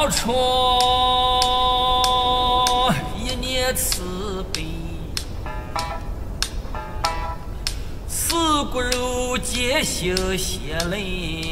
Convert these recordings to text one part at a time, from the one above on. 高处一念慈悲，四骨肉皆心血泪。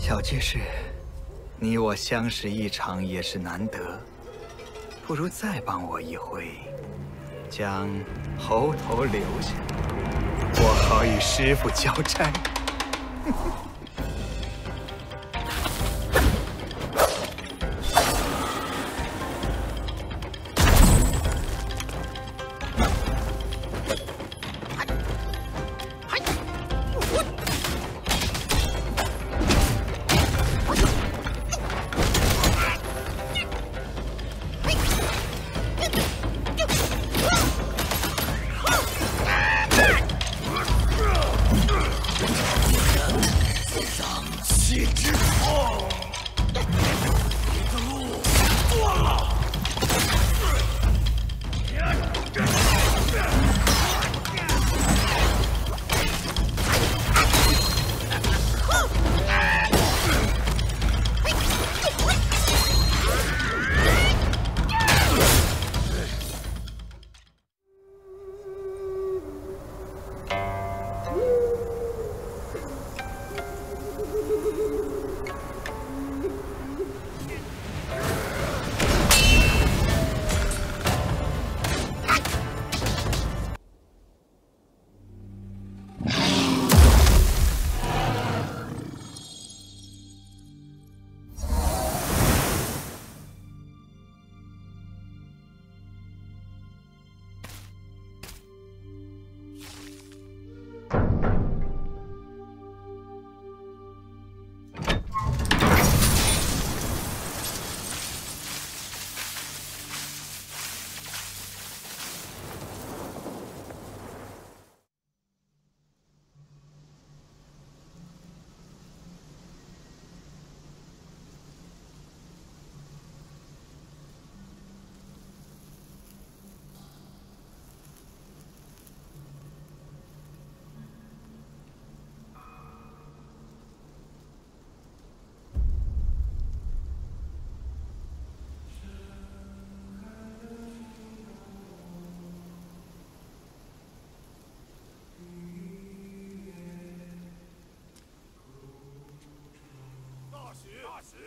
小居士，你我相识一场也是难得，不如再帮我一回，将猴头留下，我好与师父交差。一只破，你的路断了。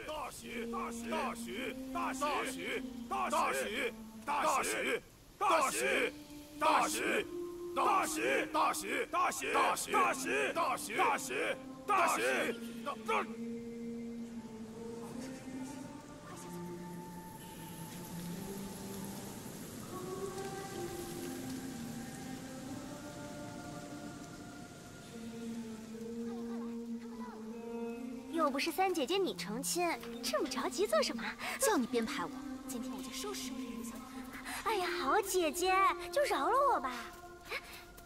大喜！又不是三姐姐你成亲，这么着急做什么？叫你编排我，今天我就收拾收拾你。哎呀，好姐姐，就饶了我吧。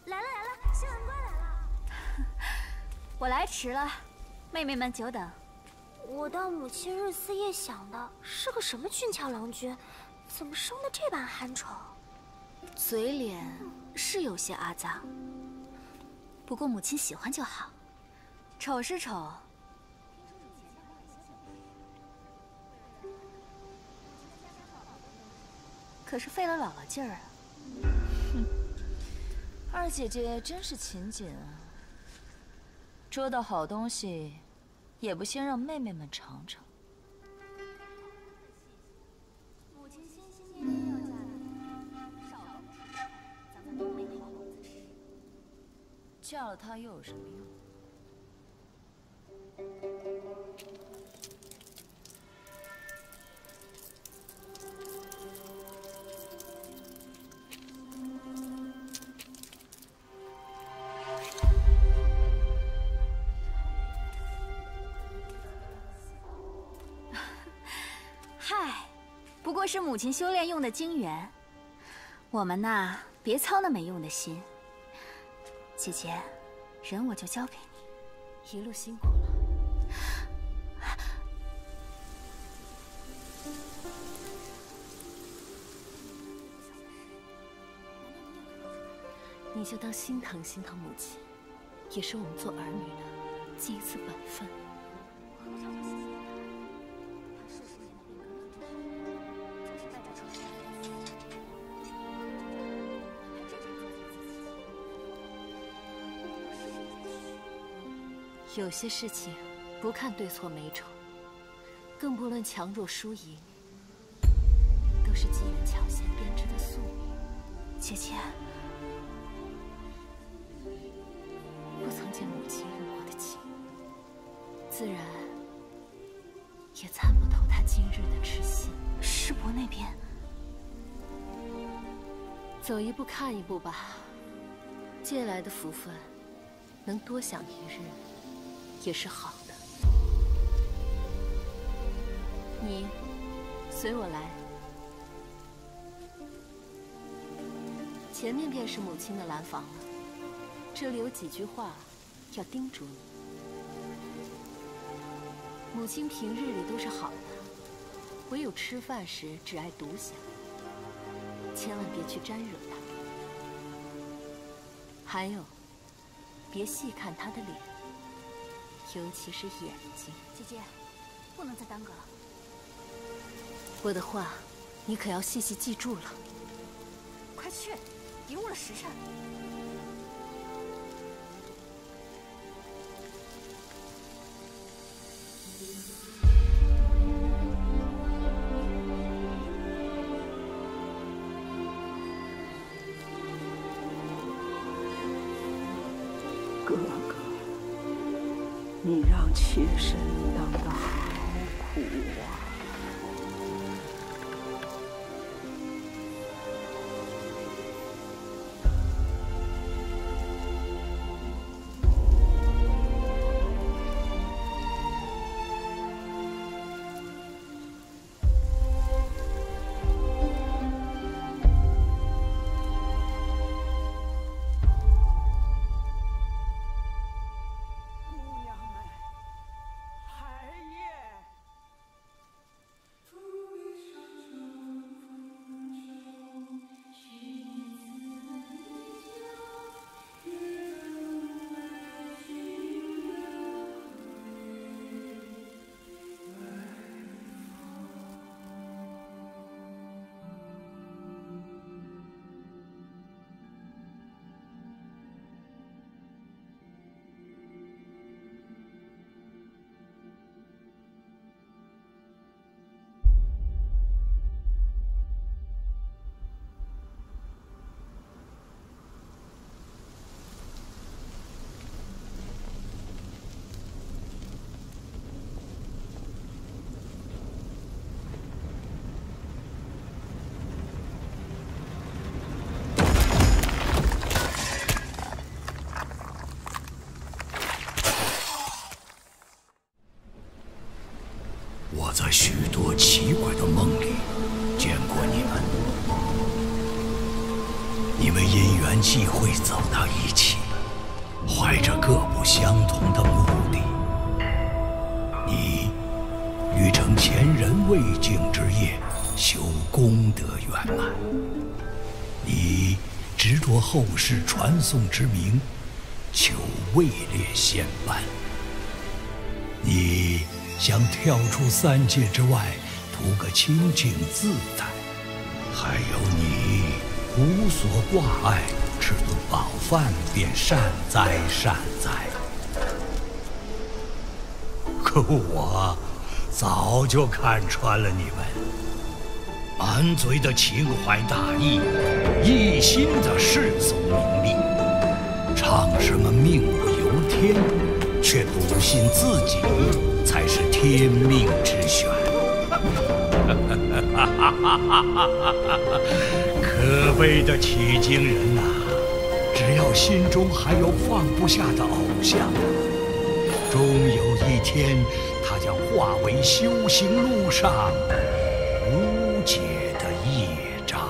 来了来了，向南瓜来了。我来迟了，妹妹们久等。我当母亲日思夜想的，是个什么俊俏郎君，怎么生的这般憨丑？嘴脸是有些阿脏，不过母亲喜欢就好。丑是丑。 可是费了姥姥劲儿啊！哼，二姐姐真是勤俭啊，捉到好东西，也不先让妹妹们尝尝。母亲心心念念要嫁人，少了咱们都没好果子吃。嫁了她又有什么用？ 是母亲修炼用的精元，我们呐，别操那没用的心。姐姐，人我就交给你，一路辛苦了。你就当心疼心疼母亲，也是我们做儿女的尽一次本分。 有些事情不看对错美丑，更不论强弱输赢，都是机缘巧线编织的宿命。姐姐，不曾见母亲用过的情，自然也参不透她今日的痴心。师伯那边，走一步看一步吧。借来的福分，能多享一日。 也是好的，你随我来。前面便是母亲的兰房了，这里有几句话要叮嘱你。母亲平日里都是好的，唯有吃饭时只爱独享，千万别去沾惹她。还有，别细看她的脸，尤其是眼睛。姐姐，不能再耽搁了。我的话，你可要细细记住了。快去，别误了时辰。 哥哥，你让妾身等得好苦啊！我在许多奇怪的梦里见过你们，你们因缘际会走到一起，怀着各不相同的目的。你欲乘前人未竟之业修功德圆满，你执着后世传颂之名，求位列仙班。你 想跳出三界之外，图个清净自在。还有你无所挂碍，吃顿饱饭便善哉善哉。可我早就看穿了你们，满嘴的情怀大义，一心的世俗名利，唱什么命不由天，却笃信自己 才是天命之选，可悲的取经人呐、啊！只要心中还有放不下的偶像，终有一天，他将化为修行路上无解的业障。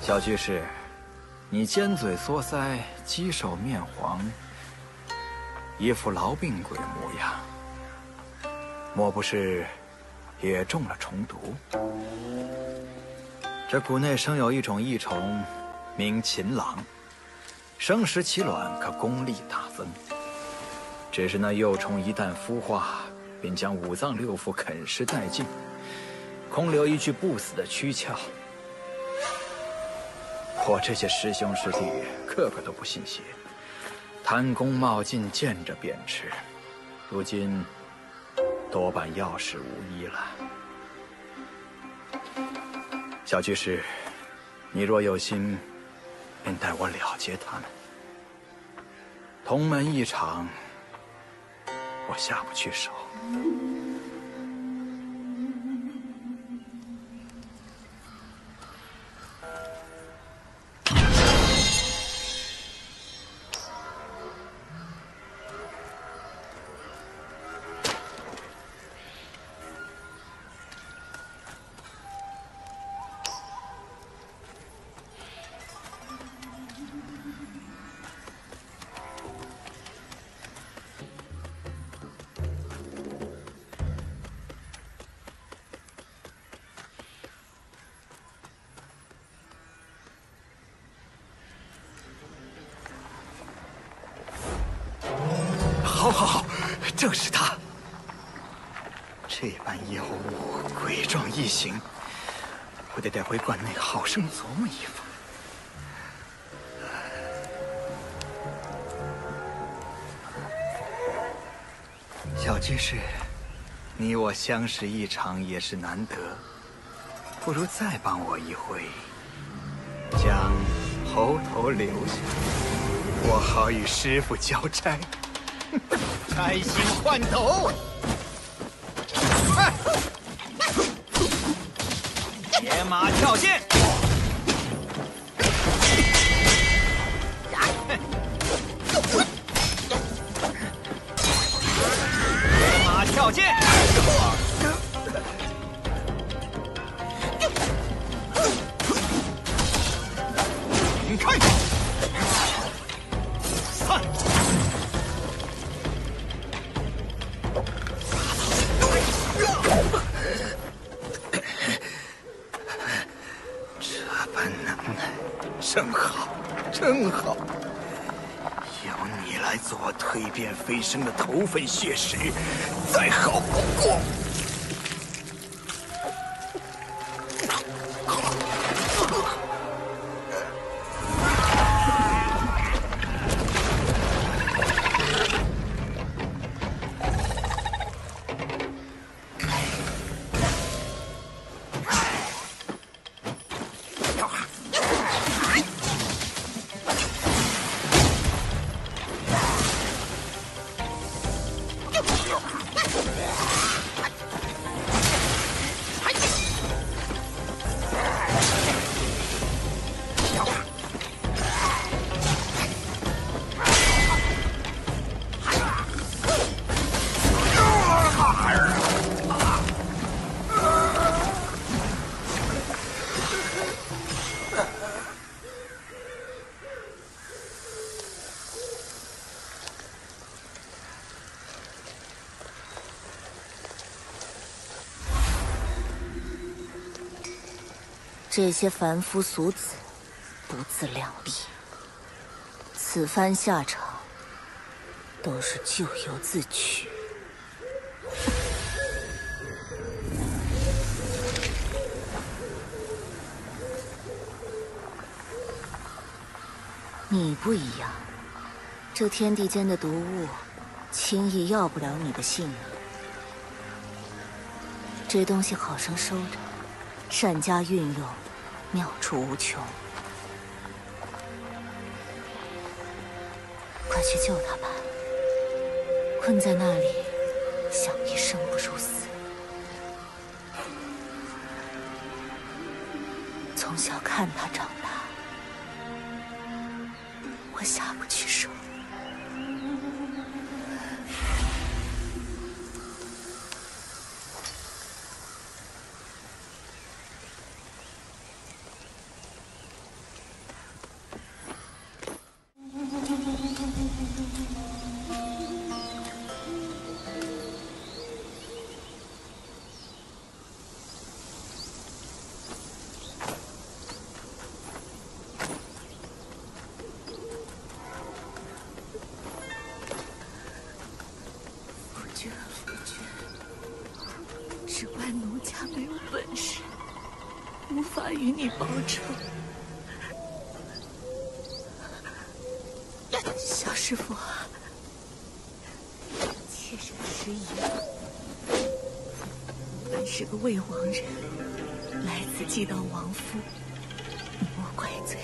小居士，你尖嘴缩腮，鸡首面黄，一副痨病鬼模样，莫不是也中了虫毒？这谷内生有一种异虫，名螳螂，生食其卵，可功力大增。只是那幼虫一旦孵化，便将五脏六腑啃食殆尽，空留一具不死的躯壳。 我这些师兄师弟，个个都不信邪，贪功冒进，见着便吃。如今多半药石无医了。小居士，你若有心，便带我了结他们。同门一场，我下不去手。 正是他，这般妖物诡状异形，我得带回观内好生琢磨一番。 小居士，你我相识一场也是难得，不如再帮我一回，将猴头留下，我好与师父交差。 开心换头，野马跳涧，野马跳涧，引开，散。 正好，正好，有你来做我蜕变飞升的头粉血石，再好不过。这些凡夫俗子不自量力，此番下场都是咎由自取。 你不一样，这天地间的毒物，轻易要不了你的性命。这东西好生收着，善加运用，妙处无穷。快去救他吧，困在那里，想必生不如死。从小看他长大。 我下不去手。魏王人来此祭悼亡夫，你莫怪罪。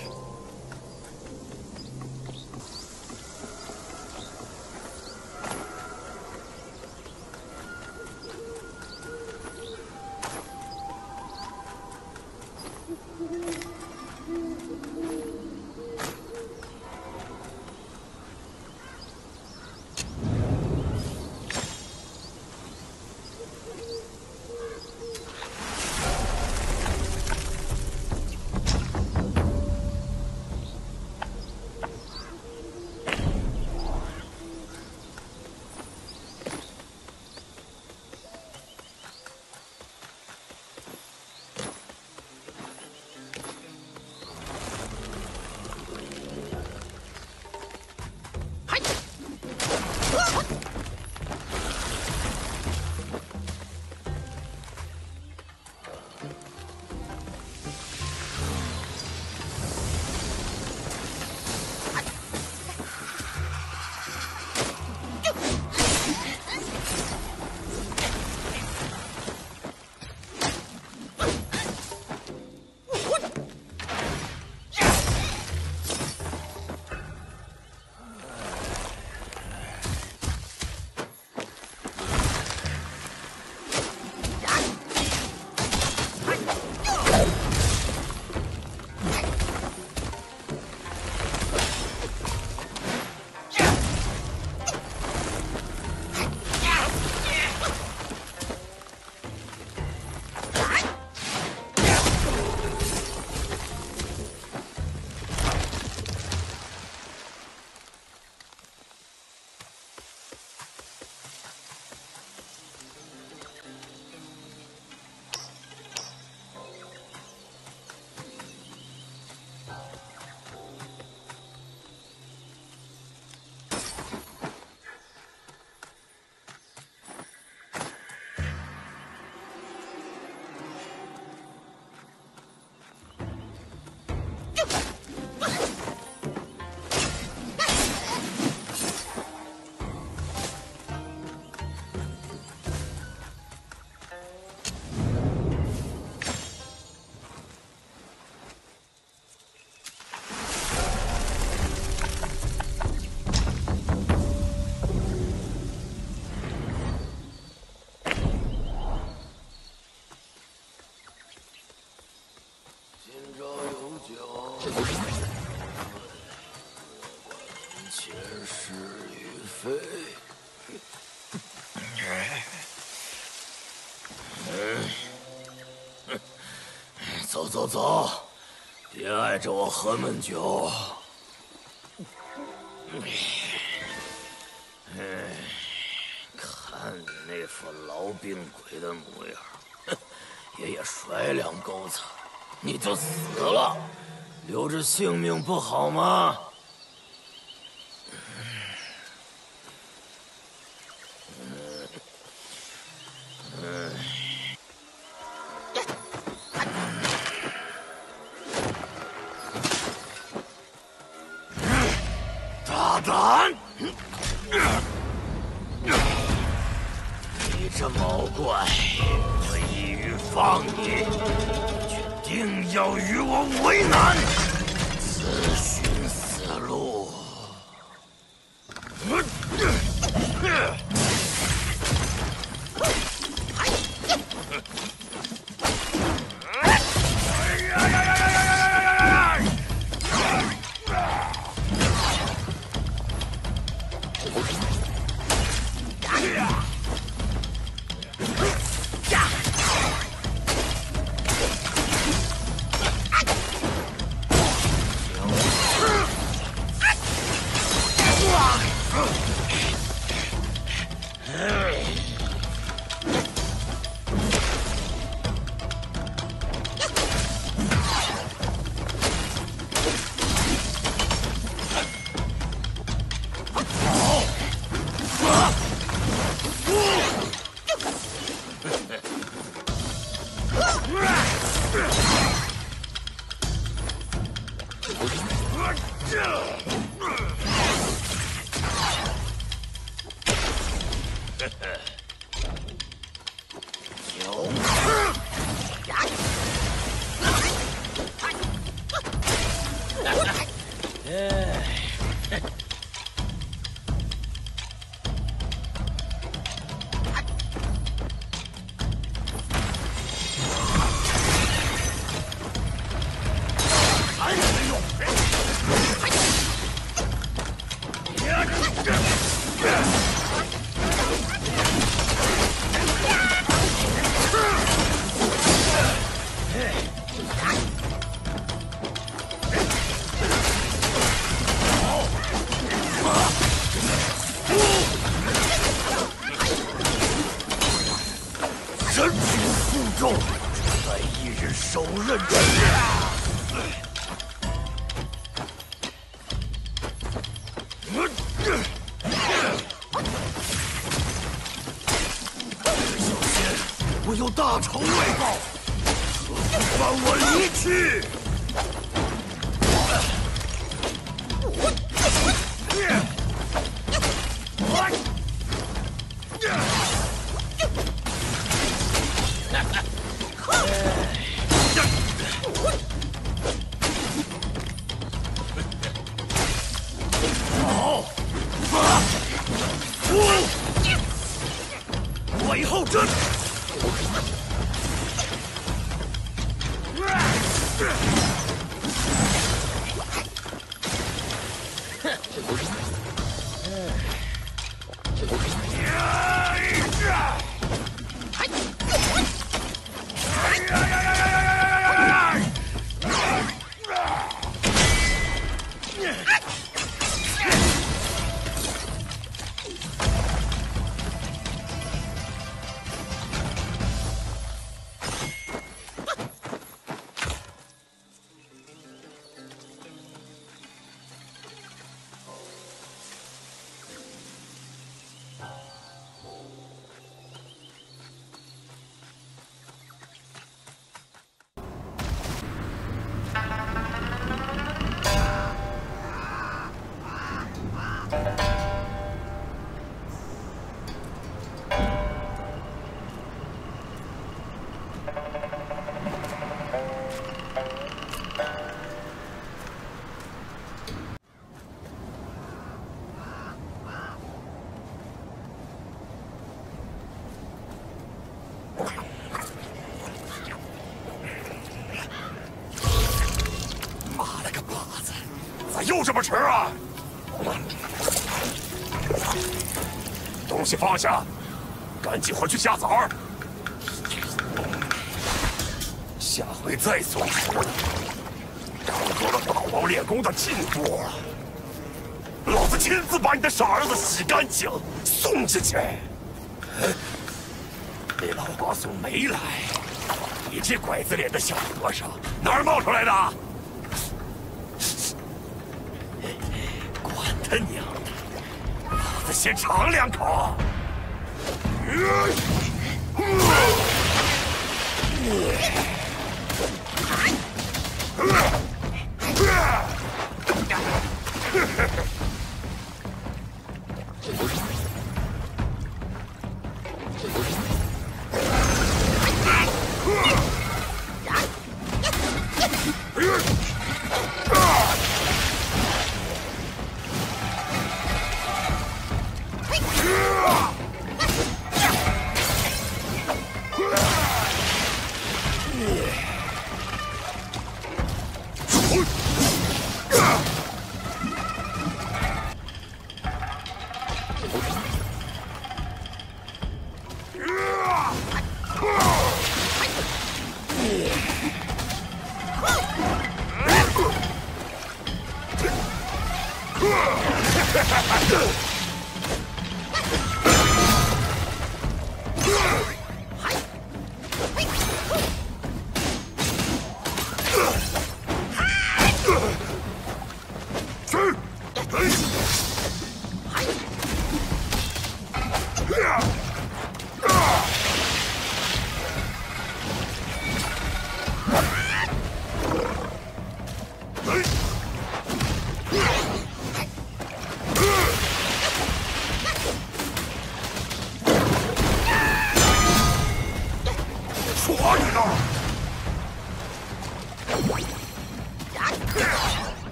走走，别碍着我喝闷酒。看你那副痨病鬼的模样，爷也甩两钩子，你就死了，留着性命不好吗？大胆！你这毛怪，我一语放你！ 定要与我为难，自寻死路。又这么迟啊！东西放下，赶紧回去下崽儿，下回再送。掌握了大王练功的进度，老子亲自把你的傻儿子洗干净，送进去。那老瓜怂没来，你这拐子脸的小和尚哪儿冒出来的？管他娘的，老子先尝两口！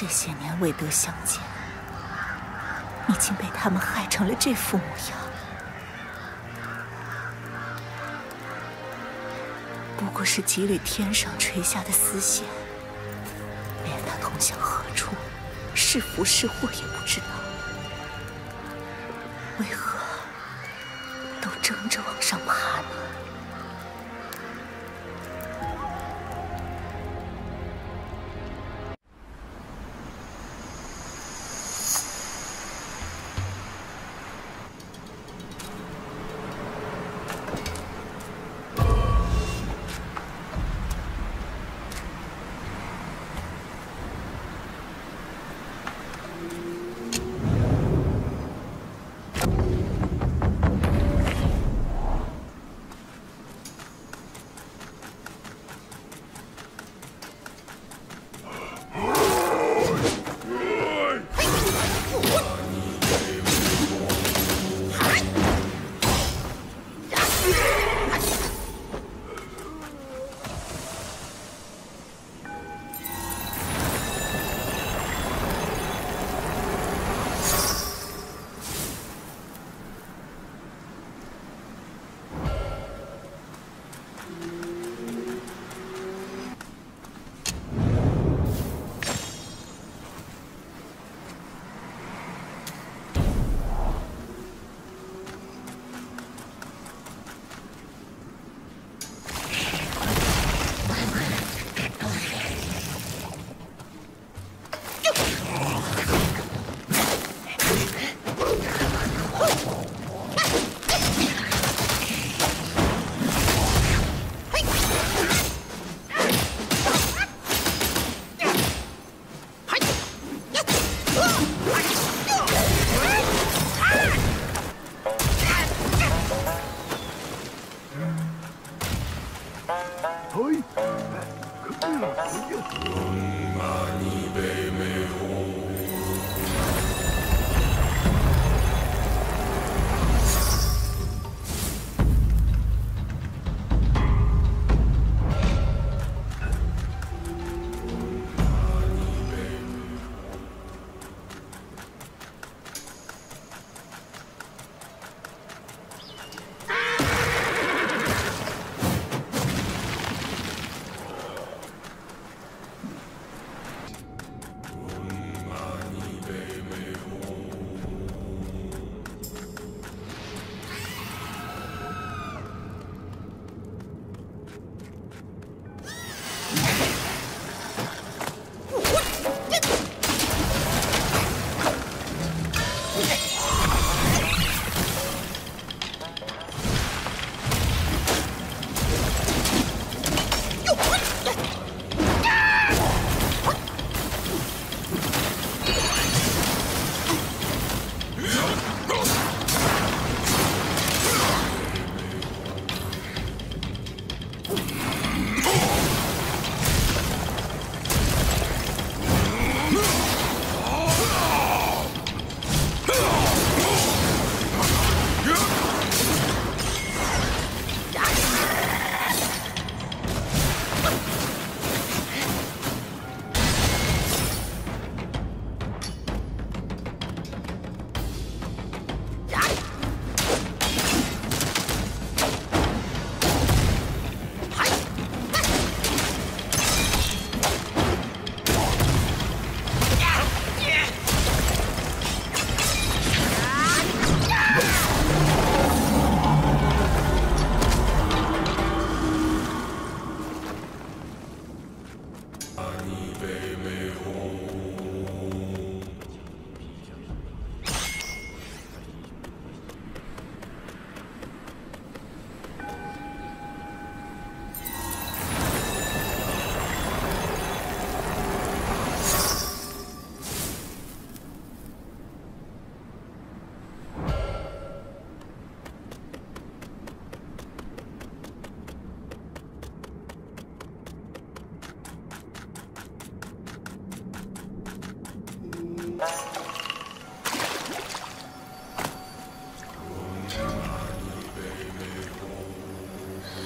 这些年未得相见，你竟被他们害成了这副模样。不过是几缕天上垂下的丝线，连他通向何处，是福是祸也不知道。为何都争着往上爬呢？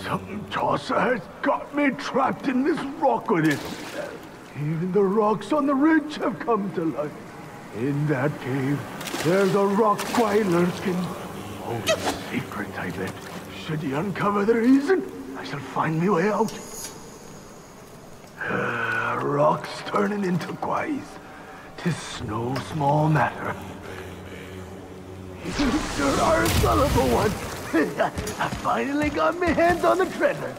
Some tosser has got me trapped in this rock with it. Even the rocks on the ridge have come to life. In that cave, there's a rock Gwylurskin. Oh, the secret I bet. Should he uncover the reason, I shall find my way out. Rocks turning into quays. 'Tis no small matter. There are a gullible one. I finally got my hand on the treasure.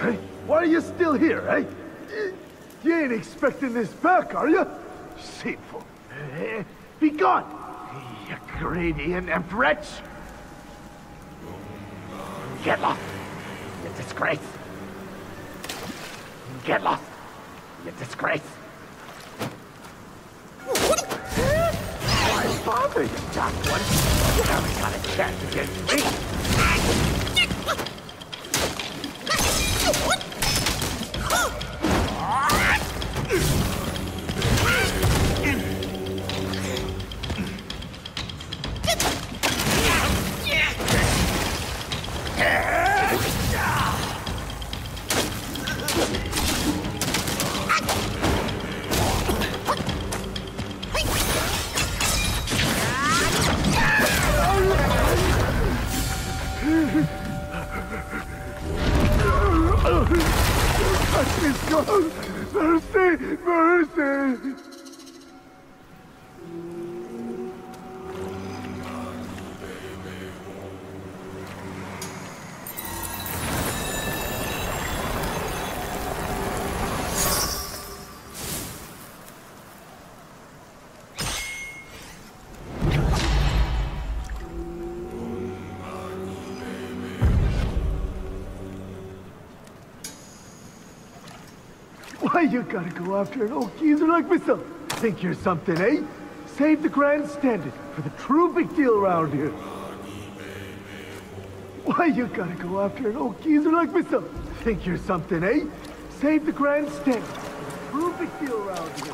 Hey, why are you still here, eh? You ain't expecting this back, are you? Shameful. Be gone, you greedy and imp wretch. Get lost, you disgrace. Get lost, you disgrace. Why bother, you dark one? You haven't got a chance against me. You gotta go after an old geezer like myself. Think you're something, eh? Save the grand standard for the true big deal around here. Why you gotta go after an old geezer like myself? Think you're something, eh? Save the grand standard for the true big deal around here.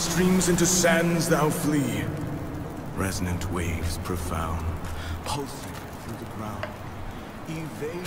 Streams into sands thou flee, resonant waves profound, pulsing through the ground, evade...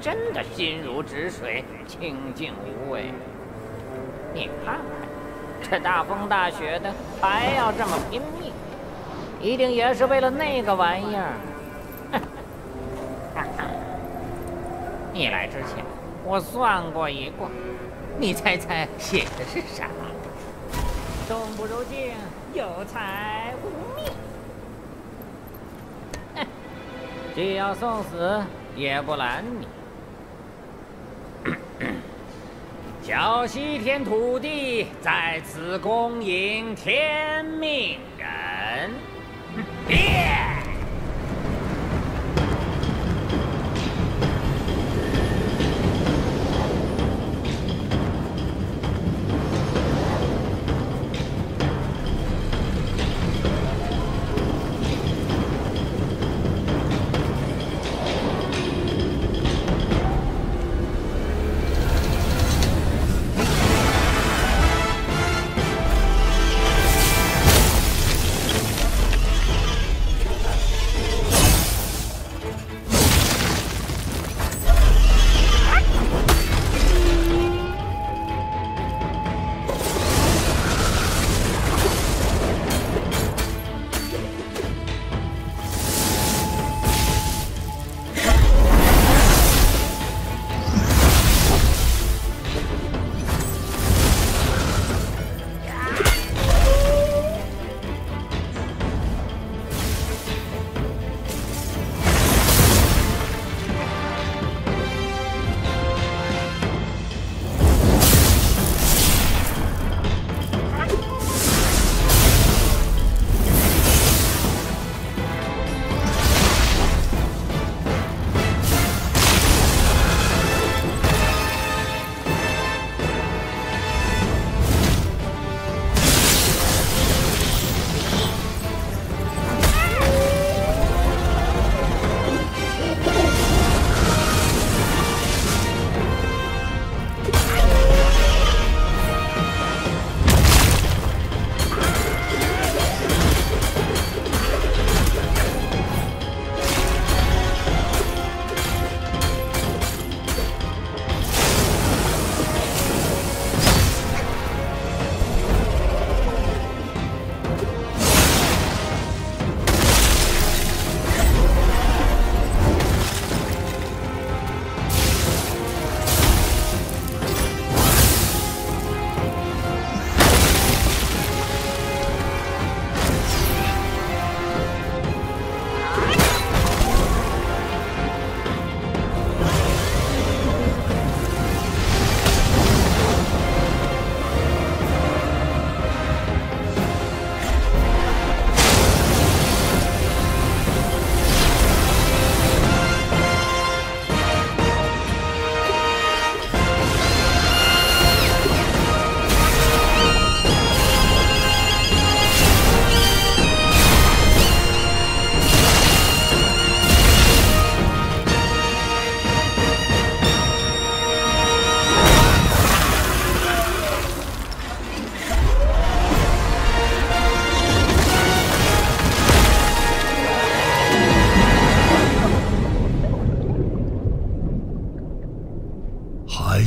真的心如止水，清静无为。你看看，这大风大雪的还要这么拼命，一定也是为了那个玩意儿。你来之前，我算过一卦，你猜猜写的是啥？动不如静，有财无命。 既要送死，也不拦你。小西天土地在此恭迎天命人。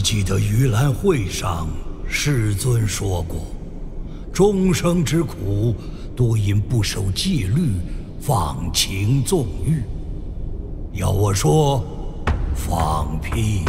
记得盂兰会上，世尊说过，众生之苦多因不守纪律，放情纵欲。要我说，放屁！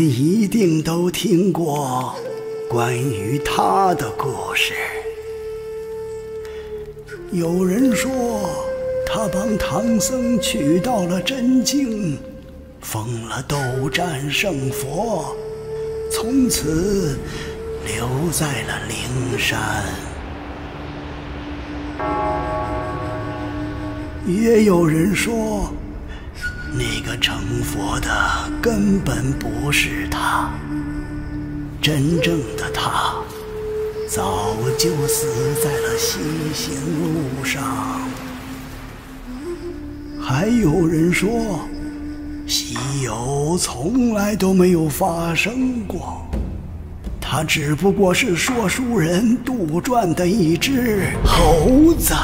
们一定都听过关于他的故事。有人说，他帮唐僧取到了真经，封了斗战胜佛，从此留在了灵山。也有人说， 那个成佛的根本不是他，真正的他早就死在了西行路上。还有人说，西游从来都没有发生过，他只不过是说书人杜撰的一只猴子。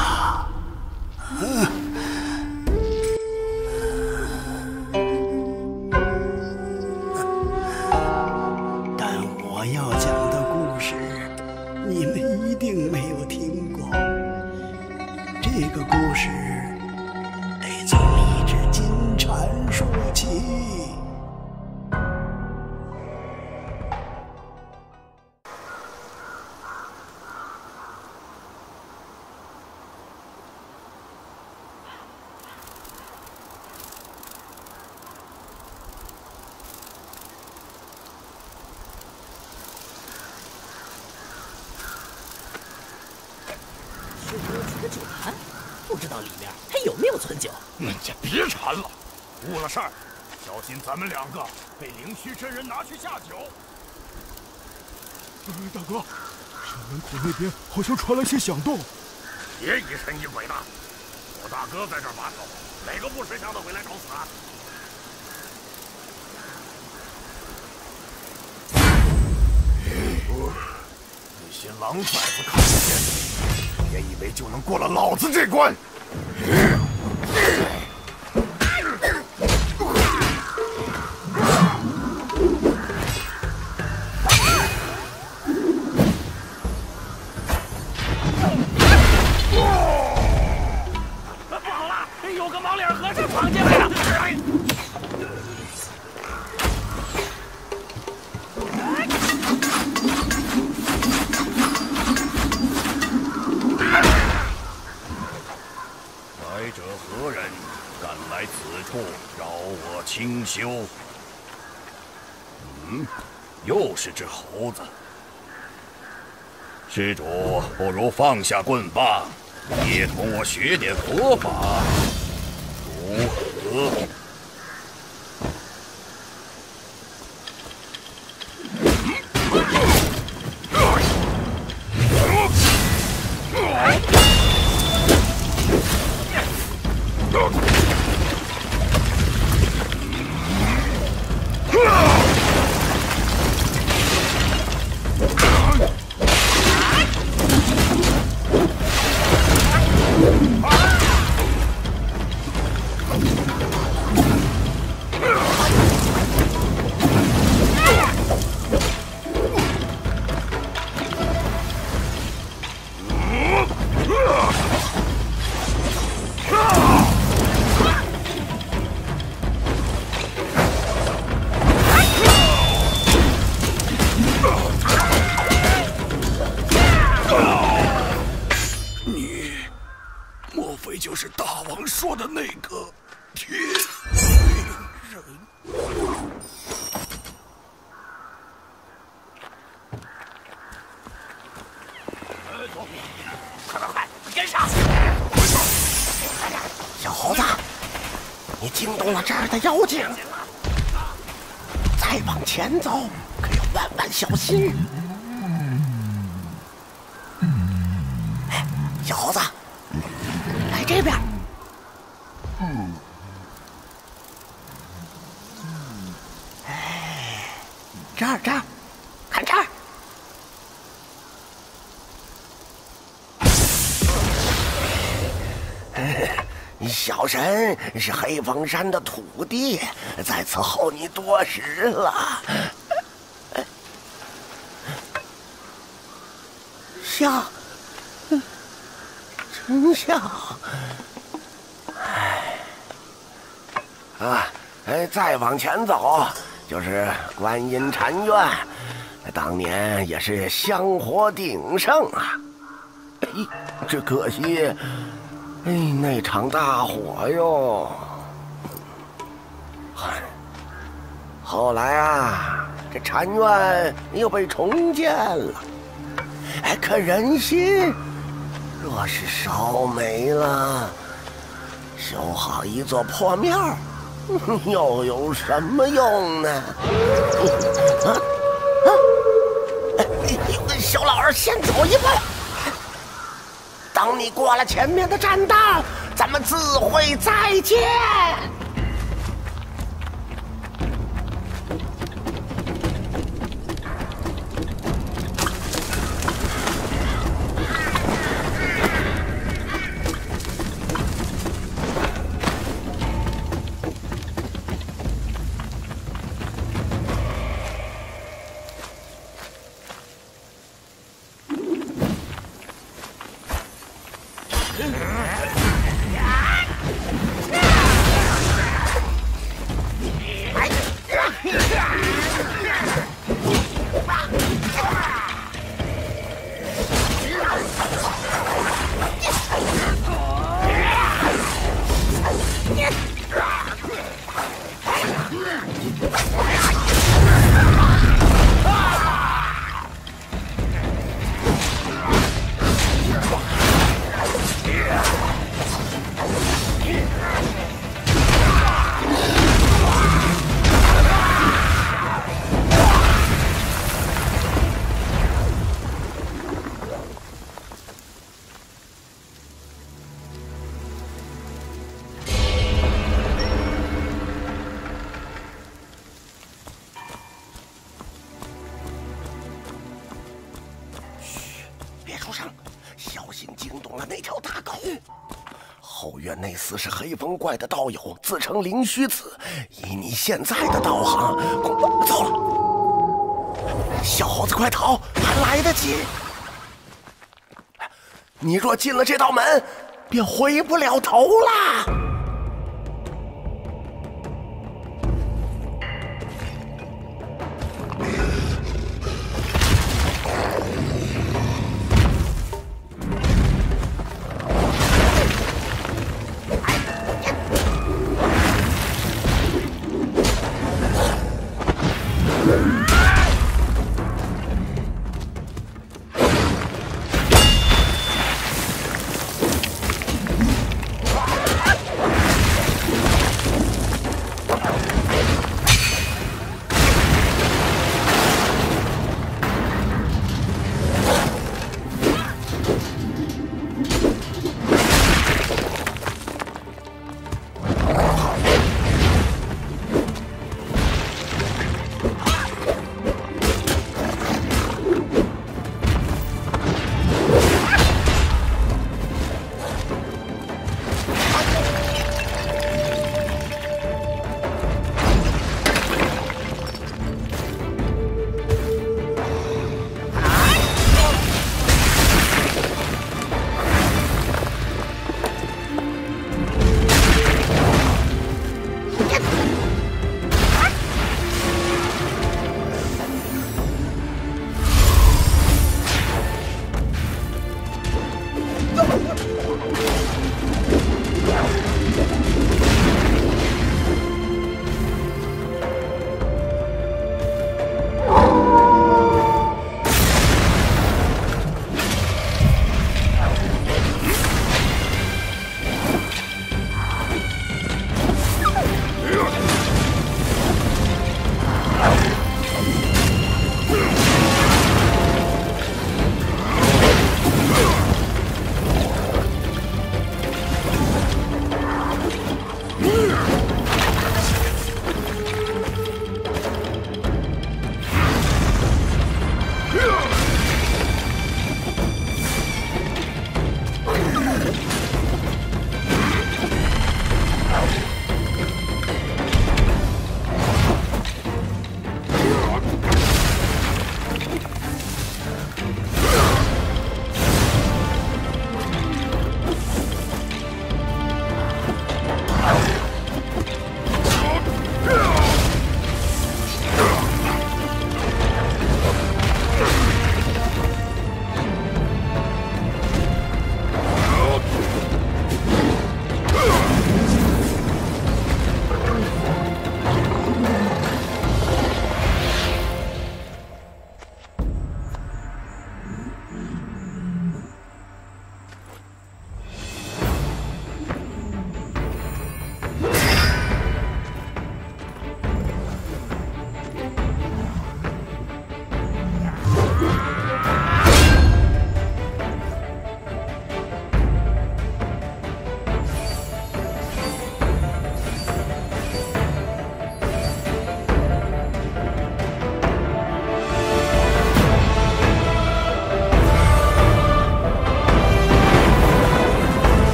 咱们两个被灵虚真人拿去下酒。大哥，山门口那边好像传来些响动。别疑神疑鬼的，我大哥在这儿把守，哪个不识相的会来找死啊？那些狼崽子看不见，别以为就能过了老子这关。 又是只猴子，施主不如放下棍棒，也同我学点佛法，如何？妖精，再往前走，可要万万小心！哎，小猴子，来这边。哎，这儿这儿，看这儿。小神是黑风山的土地，在此候你多时了。笑，真笑。哎，再往前走，就是观音禅院，当年也是香火鼎盛啊。哎，只可惜，哎，那场大火哟。嗨，后来啊，这禅院又被重建了。哎，可人心若是烧没了，修好一座破庙。 又有什么用呢？啊啊！小老儿先走一步，等你过了前面的栈道，咱们自会再见。那厮是黑风怪的道友，自称灵虚子。以你现在的道行，糟了！小猴子，快逃，还来得及！你若进了这道门，便回不了头啦！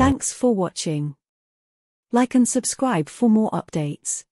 Thanks for watching. Like and subscribe for more updates.